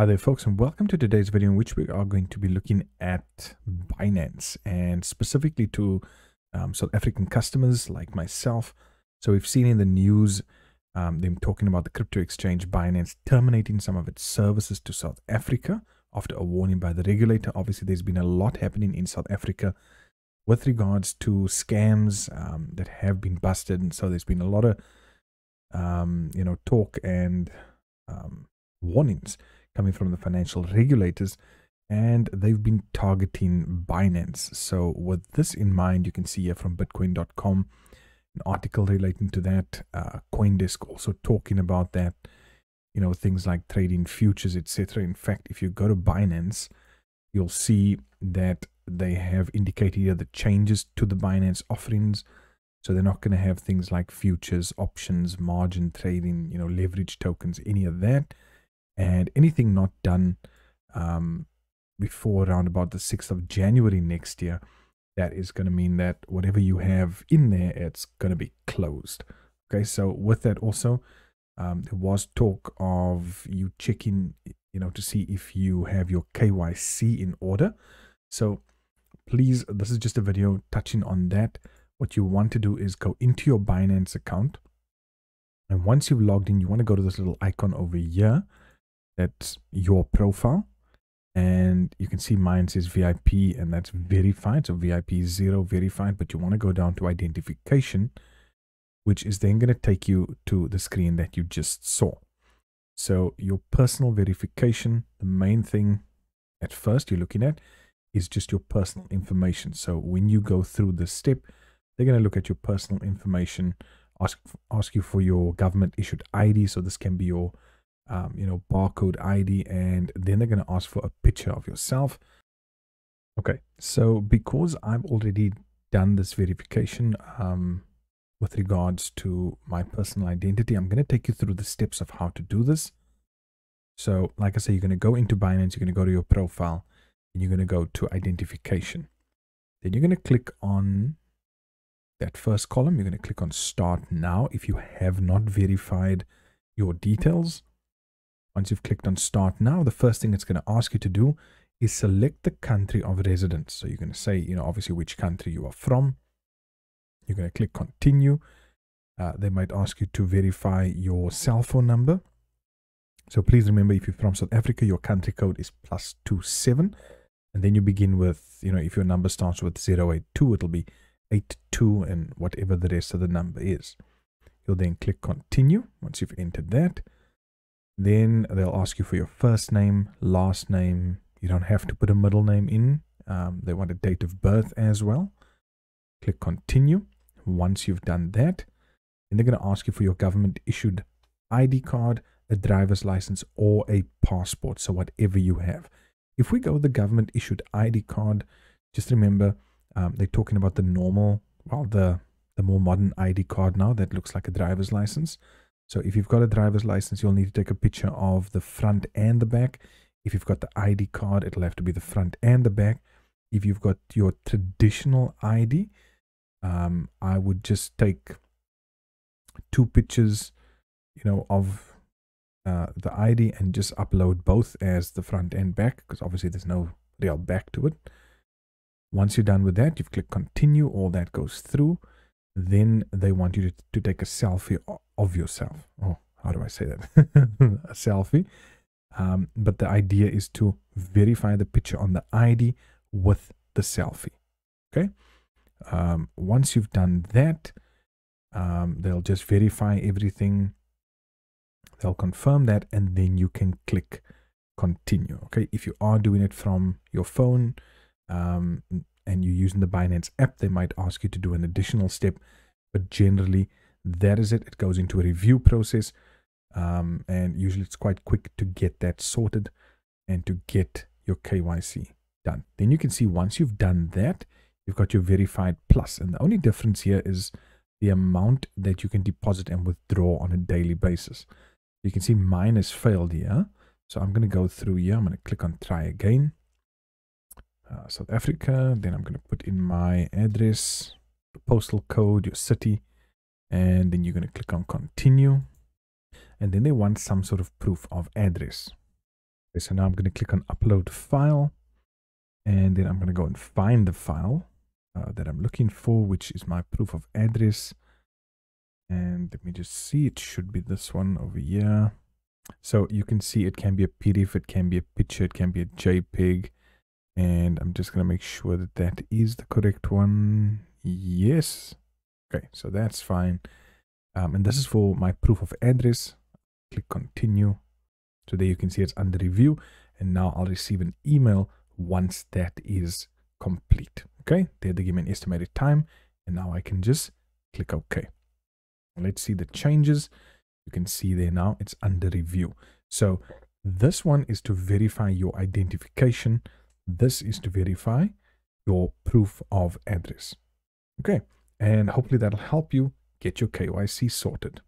Hi there folks, and welcome to today's video in which we are going to be looking at Binance and specifically to South African customers like myself. So we've seen in the news them talking about the crypto exchange Binance terminating some of its services to South Africa after a warning by the regulator. Obviously there's been a lot happening in South Africa with regards to scams that have been busted, and so there's been a lot of talk and warnings coming from the financial regulators, and they've been targeting Binance. So with this in mind, you can see here from Bitcoin.com an article relating to that, CoinDesk also talking about that, things like trading futures, etc. In fact, if you go to Binance, you'll see that they have indicated here the changes to the Binance offerings. So they're not going to have things like futures, options, margin trading, leverage tokens, any of that. And anything not done before around about the 6th of January next year, that is going to mean that whatever you have in there, it's going to be closed. Okay, so with that also, there was talk of you checking, to see if you have your KYC in order. So please, this is just a video touching on that. What you want to do is go into your Binance account. And once you've logged in, you want to go to this little icon over here. That's your profile, and you can see mine says VIP, and that's verified, so VIP 0 verified. But you want to go down to identification, which is then going to take you to the screen that you just saw. So your personal verification, the main thing at first you're looking at is just your personal information. So when you go through this step, they're going to look at your personal information, ask you for your government issued ID. So this can be your barcode ID, and then they're going to ask for a picture of yourself. Okay, so because I've already done this verification with regards to my personal identity, I'm going to take you through the steps of how to do this. So like I say, you're going to go into Binance, you're going to go to your profile, and you're going to go to identification. Then you're going to click on that first column. You're going to click on Start Now if you have not verified your details. Once you've clicked on Start Now, the first thing it's going to ask you to do is select the country of residence. So you're going to say, obviously which country you are from. You're going to click Continue. They might ask you to verify your cell phone number. So please remember, if you're from South Africa, your country code is +27. And then you begin with, if your number starts with 082, it'll be 82 and whatever the rest of the number is. You'll then click Continue once you've entered that. Then they'll ask you for your first name, last name. You don't have to put a middle name in. They want a date of birth as well. Click Continue. Once you've done that, and they're going to ask you for your government issued ID card, a driver's license, or a passport. So whatever you have. If we go with the government issued ID card, just remember they're talking about the normal, well, the more modern ID card now that looks like a driver's license. So if you've got a driver's license, you'll need to take a picture of the front and the back. If you've got the ID card, it'll have to be the front and the back. If you've got your traditional ID, I would just take two pictures, of the ID and just upload both as the front and back, because obviously there's no real back to it. Once you're done with that, you've clicked Continue. All that goes through. Then they want you to take a selfie of yourself. Oh, how do I say that? A selfie. But the idea is to verify the picture on the ID with the selfie. Okay. Once you've done that, they'll just verify everything. They'll confirm that, and then you can click Continue. Okay. If you are doing it from your phone, and you're using the Binance app, they might ask you to do an additional step, but generally that is it. It goes into a review process, and usually it's quite quick to get that sorted and to get your KYC done. Then you can see once you've done that, you've got your verified plus, and the only difference here is the amount that you can deposit and withdraw on a daily basis. You can see mine has failed here, so I'm going to go through here. I'm going to click on Try Again. South Africa. Then I'm going to put in my address, the postal code, your city, and then you're going to click on Continue. And then they want some sort of proof of address. Okay, so now I'm going to click on upload file, and then I'm going to go and find the file that I'm looking for, which is my proof of address. And let me just see, it should be this one over here. So you can see it can be a PDF, it can be a picture, it can be a JPEG. And I'm just going to make sure that that is the correct one. Yes. Okay, so that's fine. And this is for my proof of address. Click continue. So there you can see it's under review. And now I'll receive an email once that is complete. Okay, there they give me an estimated time. And now I can just click OK. Let's see the changes. You can see there now it's under review. So this one is to verify your identification. This is to verify your proof of address. Okay, and hopefully that'll help you get your KYC sorted.